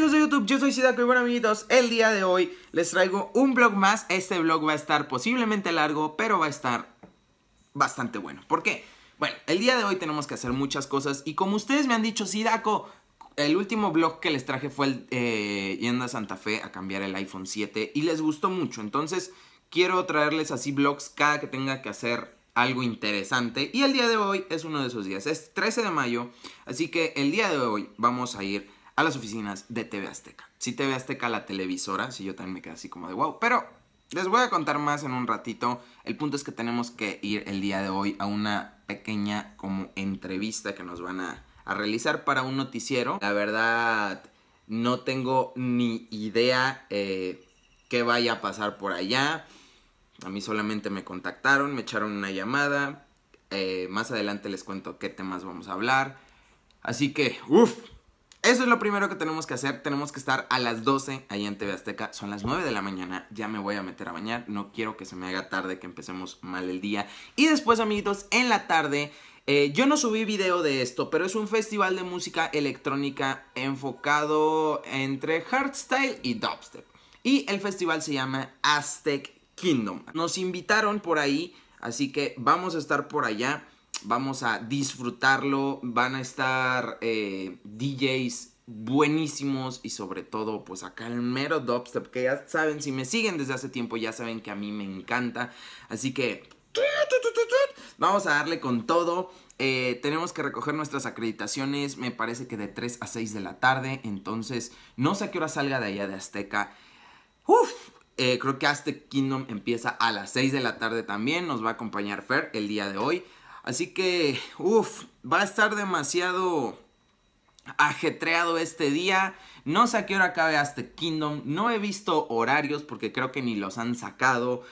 amigos de YouTube, yo soy Zidaco y bueno amiguitos, el día de hoy les traigo un vlog más. Este vlog va a estar posiblemente largo, pero va a estar bastante bueno. ¿Por qué? Bueno, el día de hoy tenemos que hacer muchas cosas y como ustedes me han dicho, Zidaco, el último vlog que les traje fue el yendo a Santa Fe a cambiar el iPhone 7 y les gustó mucho. Entonces quiero traerles así vlogs cada que tenga que hacer algo interesante y el día de hoy es uno de esos días. Es 13 de mayo, así que el día de hoy vamos a ir a las oficinas de TV Azteca. Sí, TV Azteca, la televisora, sí, yo también me quedé así como de wow, pero les voy a contar más en un ratito. El punto es que tenemos que ir el día de hoy a una pequeña como entrevista que nos van a realizar para un noticiero. La verdad, no tengo ni idea qué vaya a pasar por allá. A mí solamente me contactaron, me echaron una llamada. Más adelante les cuento qué temas vamos a hablar. Así que, uff, eso es lo primero que tenemos que hacer. Tenemos que estar a las 12 ahí en TV Azteca. Son las 9 de la mañana, ya me voy a meter a bañar. No quiero que se me haga tarde, que empecemos mal el día. Y después, amiguitos, en la tarde, yo no subí video de esto, pero es un festival de música electrónica enfocado entre hardstyle y dubstep. Y el festival se llama Aztec Kingdom. Nos invitaron por ahí, así que vamos a estar por allá, vamos a disfrutarlo. Van a estar DJs buenísimos y sobre todo pues acá el mero dubstep, que ya saben, si me siguen desde hace tiempo ya saben que a mí me encanta. Así que vamos a darle con todo. Tenemos que recoger nuestras acreditaciones, me parece que de 3 a 6 de la tarde. Entonces no sé a qué hora salga de allá de Azteca. Uff, creo que Aztec Kingdom empieza a las 6 de la tarde también. Nos va a acompañar Fer el día de hoy. Así que, uff, va a estar demasiado ajetreado este día. No sé a qué hora acabe Aztec Kingdom. No he visto horarios porque creo que ni los han sacado.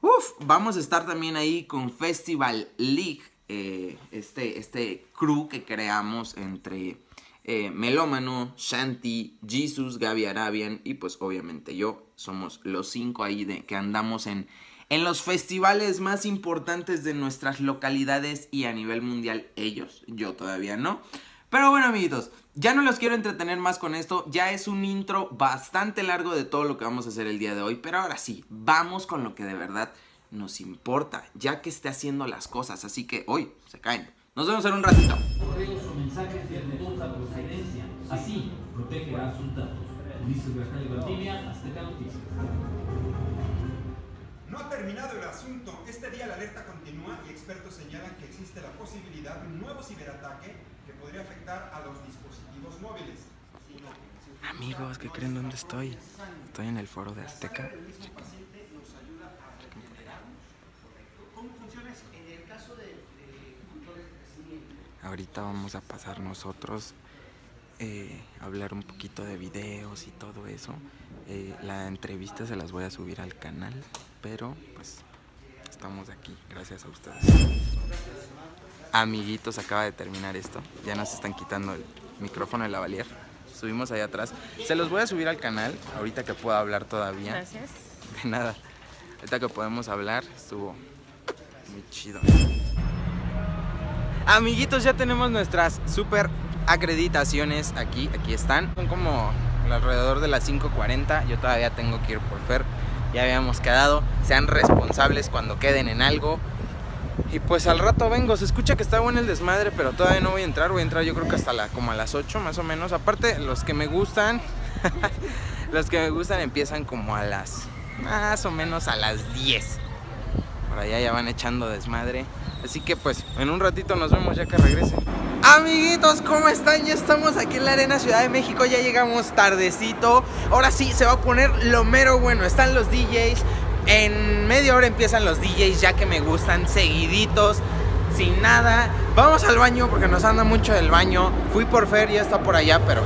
Uff, vamos a estar también ahí con Festival League. Este crew que creamos entre Melómano, Shanti, Gaby Arabian y pues obviamente yo. Somos los 5 ahí que andamos en los festivales más importantes de nuestras localidades y a nivel mundial. Ellos, yo todavía no. Pero bueno amiguitos, ya no los quiero entretener más con esto. Ya es un intro bastante largo de todo lo que vamos a hacer el día de hoy. Pero ahora sí, vamos con lo que de verdad nos importa, ya que esté haciendo las cosas. Así que hoy se caen. Nos vemos en un ratito. Correos o mensajes de dudosa procedencia. Así protegerá sus datos. No ha terminado el asunto. Este día la alerta continúa y expertos señalan que existe la posibilidad de un nuevo ciberataque que podría afectar a los dispositivos móviles. Amigos, ¿qué creen dónde estoy? Estoy en el foro de Azteca. Ahorita vamos a pasar nosotros hablar un poquito de videos y todo eso. La entrevista se las voy a subir al canal, pero pues estamos aquí gracias a ustedes. Amiguitos, acaba de terminar esto. Ya nos están quitando el micrófono de la lavalier. Subimos allá atrás. Se los voy a subir al canal ahorita que pueda hablar todavía. Gracias. De nada. Ahorita que podemos hablar, estuvo muy chido. Amiguitos, ya tenemos nuestras super acreditaciones aquí están. Son como alrededor de las 5:40. Yo todavía tengo que ir por Fer. Ya habíamos quedado. Sean responsables cuando queden en algo. Y pues al rato vengo. Se escucha que está bueno el desmadre, pero todavía no voy a entrar. Voy a entrar yo creo que hasta como a las 8 más o menos. Aparte, los que me gustan empiezan como a las más o menos a las 10. Por allá ya van echando desmadre. Así que pues en un ratito nos vemos ya que regrese. Amiguitos, ¿cómo están? Ya estamos aquí en la Arena Ciudad de México. Ya llegamos tardecito. Ahora sí, se va a poner lo mero bueno. Están los DJs. En media hora empiezan los DJs, ya que me gustan, seguiditos, sin nada. Vamos al baño porque nos anda mucho el baño. Fui por Fer, ya está por allá, pero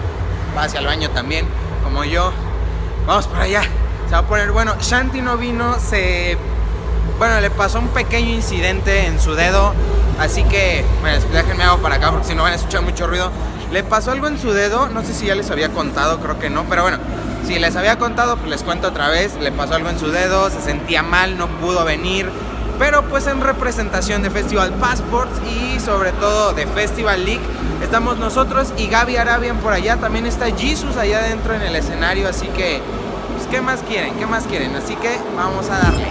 va hacia el baño también, como yo. Vamos por allá. Se va a poner bueno. Shanti no vino, bueno, le pasó un pequeño incidente en su dedo. Así que, bueno, déjenme hago para acá porque si no van a escuchar mucho ruido. Le pasó algo en su dedo, no sé si ya les había contado, creo que no. Pero bueno, si les había contado, pues les cuento otra vez. Le pasó algo en su dedo, se sentía mal, no pudo venir. Pero pues en representación de Festival Passports y sobre todo de Festival League, estamos nosotros y Gaby Arabian por allá, también está Jesus allá adentro en el escenario, así que, pues, ¿qué más quieren? ¿Qué más quieren? Así que vamos a darle.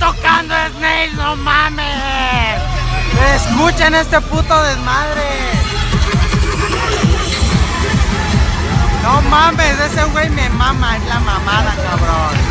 Tocando Snails, no mames. Escuchen este puto desmadre. No mames, ese güey me mama, es la mamada, cabrón.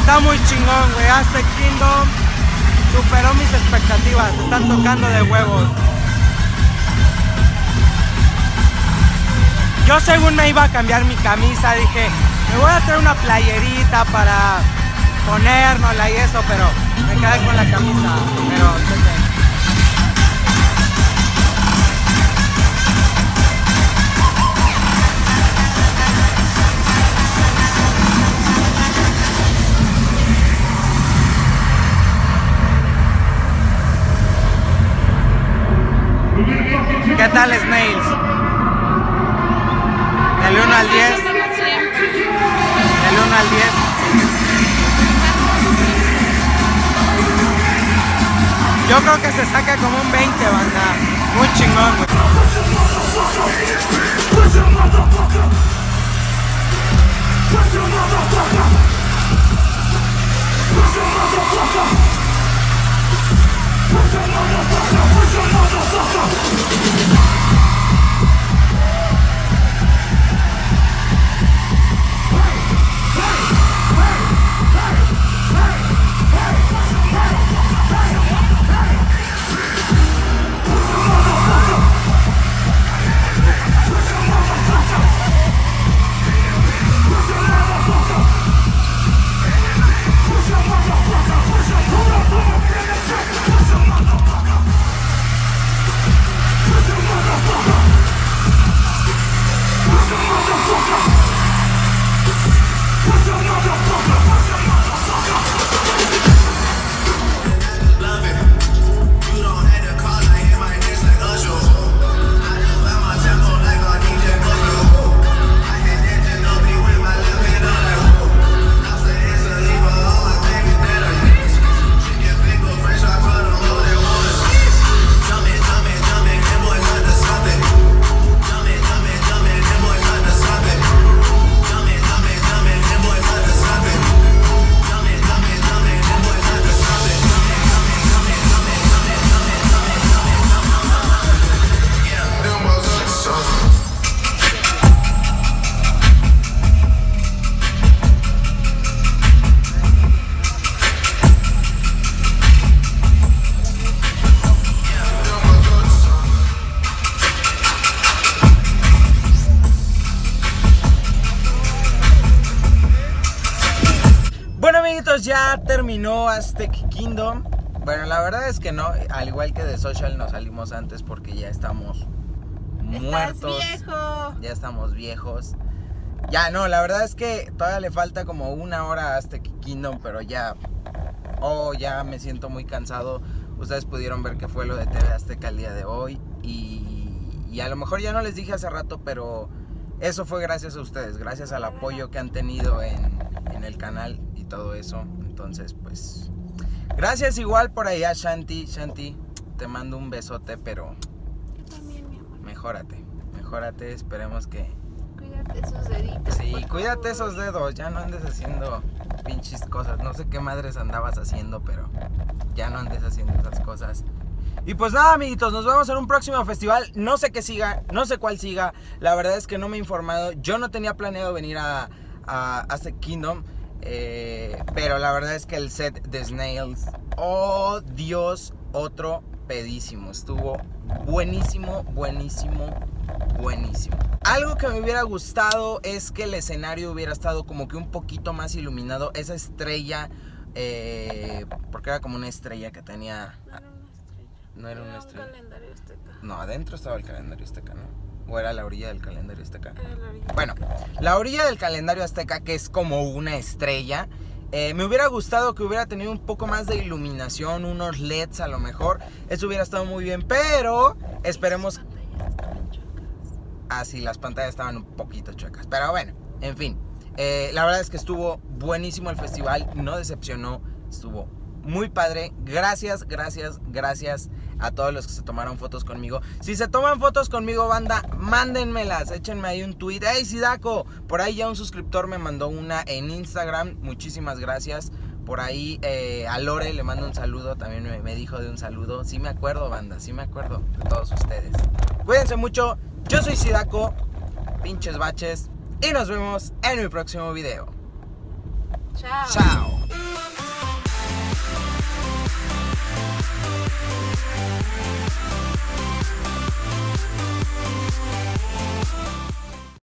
Está muy chingón, güey. Aztec Kingdom superó mis expectativas. Se están tocando de huevos. Yo según me iba a cambiar mi camisa, dije, me voy a traer una playerita para ponérnosla y eso, pero me quedé con la camisa. Pero ¿qué tal, Snails? Del 1 al 10. Del 1 al 10. Yo creo que se saca como un 20, banda. Muy chingón, güey. Ya terminó Aztec Kingdom. Bueno, la verdad es que no, al igual que de Social nos salimos antes porque ya estamos muertos. Viejo. Ya estamos viejos. Ya no, la verdad es que todavía le falta como una hora a Aztec Kingdom, pero ya me siento muy cansado. Ustedes pudieron ver que fue lo de TV Azteca el día de hoy y a lo mejor ya no les dije hace rato, pero eso fue gracias a ustedes, gracias al apoyo que han tenido en el canal. Todo eso, entonces pues gracias igual por allá. Shanti, te mando un besote, pero también, mi amor, mejórate, esperemos que cuídate esos deditos. Sí, cuídate esos dedos, ya no andes haciendo pinches cosas, no sé qué madres andabas haciendo, pero ya no andes haciendo esas cosas. Y pues nada, amiguitos, nos vemos en un próximo festival. No sé qué siga, no sé cuál siga, la verdad es que no me he informado. Yo no tenía planeado venir a Aztec Kingdom. Pero la verdad es que el set de Snails, oh Dios, otro pedísimo. Estuvo buenísimo. Algo que me hubiera gustado es que el escenario hubiera estado como que un poquito más iluminado. Esa estrella, porque era como una estrella que tenía... No era una estrella. No era una estrella. No, adentro estaba el calendario azteca, ¿no? ¿O era la orilla del calendario azteca? Bueno, la orilla del calendario azteca, que es como una estrella. Me hubiera gustado que hubiera tenido un poco más de iluminación, unos LEDs a lo mejor. Eso hubiera estado muy bien, pero esperemos... Ah, sí, las pantallas estaban un poquito chuecas. Pero bueno, en fin. La verdad es que estuvo buenísimo el festival. No decepcionó, estuvo muy padre. Gracias, gracias, gracias a todos los que se tomaron fotos conmigo. Si se toman fotos conmigo, banda, mándenmelas, échenme ahí un tweet. ¡Hey, Zidaco! Por ahí ya un suscriptor me mandó una en Instagram, muchísimas gracias. Por ahí a Lore le mando un saludo, también me dijo de un saludo. Sí me acuerdo, banda, sí me acuerdo de todos ustedes. Cuídense mucho, yo soy Zidaco, pinches baches, y nos vemos en mi próximo video. Chao. Chao.